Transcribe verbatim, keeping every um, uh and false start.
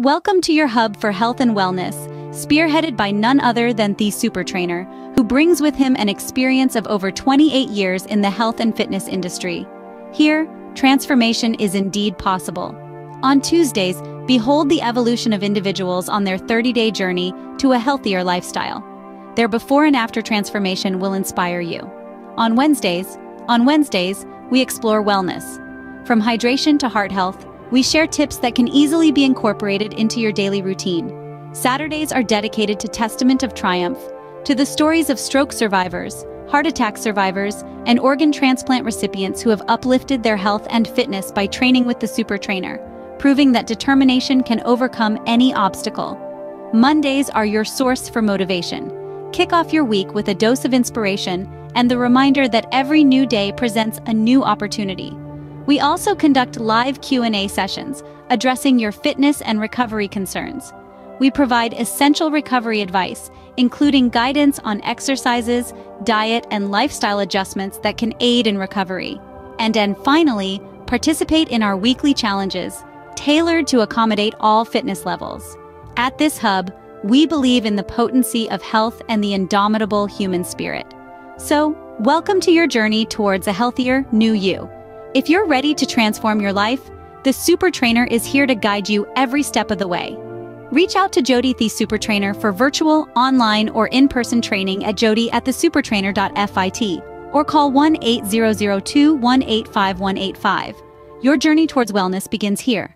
Welcome to your hub for health and wellness, spearheaded by none other than the Super Trainer, who brings with him an experience of over twenty-eight years in the health and fitness industry. Here, transformation is indeed possible. On Tuesdays, behold the evolution of individuals on their thirty-day journey to a healthier lifestyle. Their before and after transformation will inspire you. On Wednesdays, on Wednesdays, we explore wellness. From hydration to heart health, we share tips that can easily be incorporated into your daily routine. Saturdays are dedicated to Testament of Triumph, to the stories of stroke survivors, heart attack survivors, and organ transplant recipients who have uplifted their health and fitness by training with the Super Trainer, proving that determination can overcome any obstacle. Mondays are your source for motivation. Kick off your week with a dose of inspiration and the reminder that every new day presents a new opportunity. We also conduct live Q and A sessions, addressing your fitness and recovery concerns. We provide essential recovery advice, including guidance on exercises, diet, and lifestyle adjustments that can aid in recovery. And then finally, participate in our weekly challenges, tailored to accommodate all fitness levels. At this hub, we believe in the potency of health and the indomitable human spirit. So, welcome to your journey towards a healthier, new you. If you're ready to transform your life, the Super Trainer is here to guide you every step of the way. Reach out to Jody the Super Trainer for virtual, online, or in-person training at jody at the super trainer dot fit or call one eight zero zero two one eight five one eight five. Your journey towards wellness begins here.